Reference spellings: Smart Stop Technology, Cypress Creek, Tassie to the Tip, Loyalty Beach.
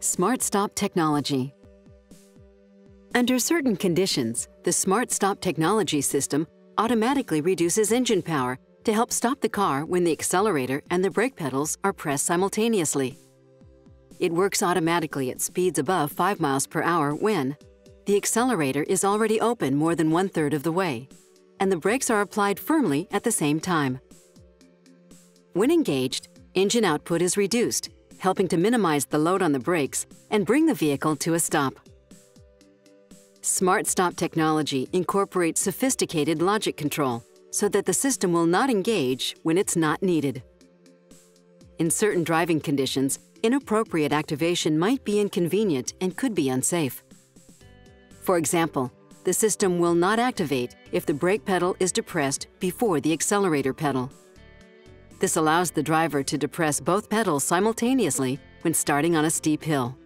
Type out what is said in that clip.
Smart Stop Technology. Under certain conditions, the Smart Stop Technology system automatically reduces engine power to help stop the car when the accelerator and the brake pedals are pressed simultaneously. It works automatically at speeds above 5 miles per hour when the accelerator is already open more than 1/3 of the way, and the brakes are applied firmly at the same time. When engaged, engine output is reduced, helping to minimize the load on the brakes and bring the vehicle to a stop. Smart Stop Technology incorporates sophisticated logic control so that the system will not engage when it's not needed. In certain driving conditions, inappropriate activation might be inconvenient and could be unsafe. For example, the system will not activate if the brake pedal is depressed before the accelerator pedal. This allows the driver to depress both pedals simultaneously when starting on a steep hill.